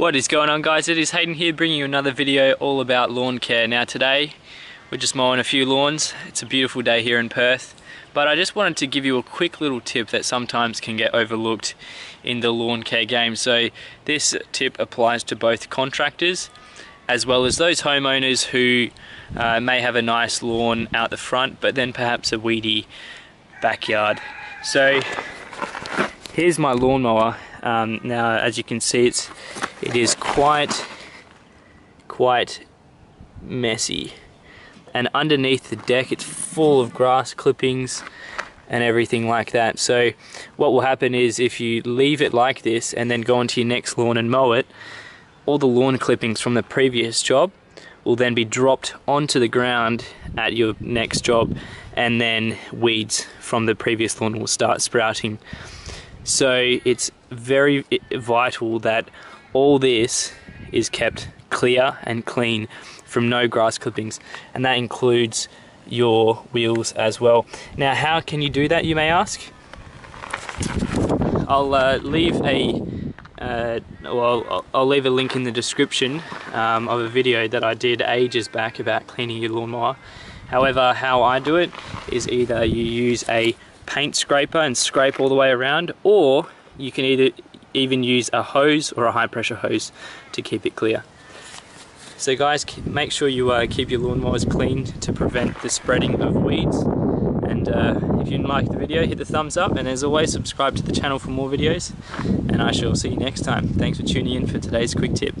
What is going on, guys? It is Hayden here, bringing you another video all about lawn care. Now today we're just mowing a few lawns. It's a beautiful day here in Perth, but I just wanted to give you a quick little tip that sometimes can get overlooked in the lawn care game. So this tip applies to both contractors as well as those homeowners who may have a nice lawn out the front but then perhaps a weedy backyard. So here's my lawnmower. Now as you can see, it is quite messy, and underneath the deck it's full of grass clippings and everything like that. So what will happen is, if you leave it like this and then go onto your next lawn and mow it, all the lawn clippings from the previous job will then be dropped onto the ground at your next job, and then weeds from the previous lawn will start sprouting. So it's very vital that all this is kept clear and clean from no grass clippings, and that includes your wheels as well. Now, how can you do that, you may ask? I'll leave a link in the description of a video that I did ages back about cleaning your lawnmower. However, how I do it is either you use a paint scraper and scrape all the way around, or you can even use a hose or a high pressure hose to keep it clear. So guys, make sure you keep your lawnmowers clean to prevent the spreading of weeds. And if you like the video, hit the thumbs up, and as always, subscribe to the channel for more videos, and I shall see you next time. Thanks for tuning in for today's quick tip.